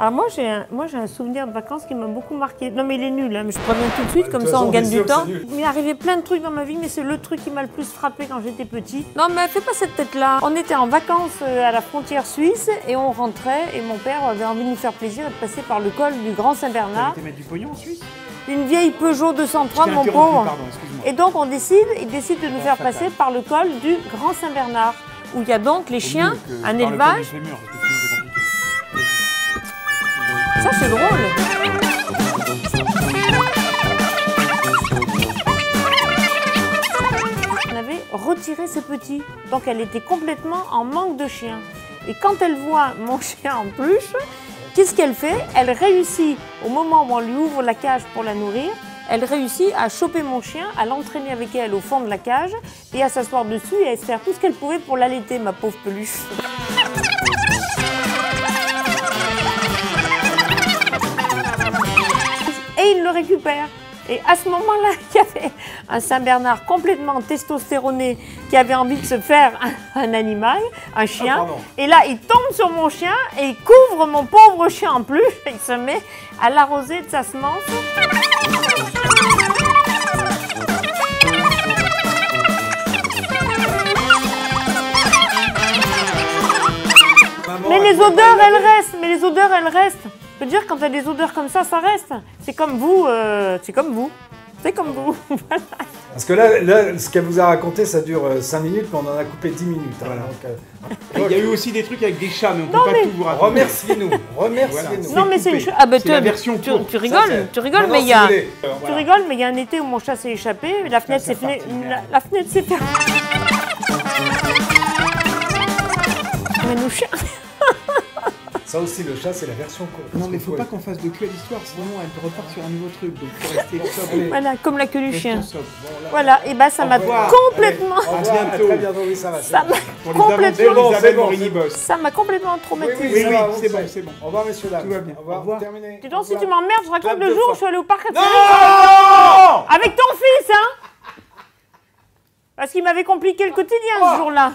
Ah, moi, j'ai un souvenir de vacances qui m'a beaucoup marqué. Non, mais il est nul, hein, mais je préviens tout de suite, comme ça on gagne du temps. Il est arrivé plein de trucs dans ma vie, mais c'est le truc qui m'a le plus frappé quand j'étais petite. Non, mais fais pas cette tête-là. On était en vacances à la frontière suisse et on rentrait et mon père avait envie de nous faire plaisir et de passer par le col du Grand Saint-Bernard. Tu mettre du pognon en Suisse? Une vieille Peugeot 203, mon pauvre. Pardon, et donc on décide, il décide de nous faire passer par le col du Grand Saint-Bernard, où il y a donc les chiens, un élevage. Ça, c'est drôle. On avait retiré ses petits, donc elle était complètement en manque de chiens. Et quand elle voit mon chien en peluche, qu'est-ce qu'elle fait? Elle réussit, au moment où on lui ouvre la cage pour la nourrir, elle réussit à choper mon chien, à l'entraîner avec elle au fond de la cage et à s'asseoir dessus et à se faire tout ce qu'elle pouvait pour l'allaiter, ma pauvre peluche. Et il le récupère. Et à ce moment-là, il y avait un Saint-Bernard complètement testostéroné qui avait envie de se faire un animal, un chien. Oh, et là, il tombe sur mon chien et il couvre mon pauvre chien en plus. Il se met à l'arroser de sa semence. Maman, mais les odeurs, elles restent. Mais les odeurs, elles restent. Je veux dire, quand t'as des odeurs comme ça reste. C'est comme vous, voilà. Parce que là, ce qu'elle vous a raconté, ça dure 5 minutes, mais on en a coupé 10 minutes. Hein, voilà. Donc, il y a eu aussi des trucs avec des chats, mais on ne peut pas tout vous raconter. Remerciez-nous, remerciez-nous. Non, mais c'est une chose. Ah ben, la version courte. Tu rigoles, ça, tu rigoles, non, mais il y a. Tu rigoles, mais il y a un été où mon chat s'est échappé, la fenêtre s'est fermée. La fenêtre s'est fermée. Mais nos chiens. Ça aussi, le chat, c'est la version courte. Non, mais il ne faut pas qu'on fasse de cul à l'histoire, sinon elle repart sur un nouveau truc. Donc, faut rester sobre. Voilà, comme la queue du chien. Voilà, et bah ça m'a complètement. Ça m'a complètement. Ça m'a complètement traumatisé. Oui, oui, c'est bon, c'est bon. Au revoir, messieurs, dames. Tout va bien. Au revoir. Terminé. Dis donc, si tu m'emmerdes, je raconte le jour où je suis allée au parc à Florence. Avec ton fils, hein. Parce qu'il m'avait compliqué le quotidien ce jour-là.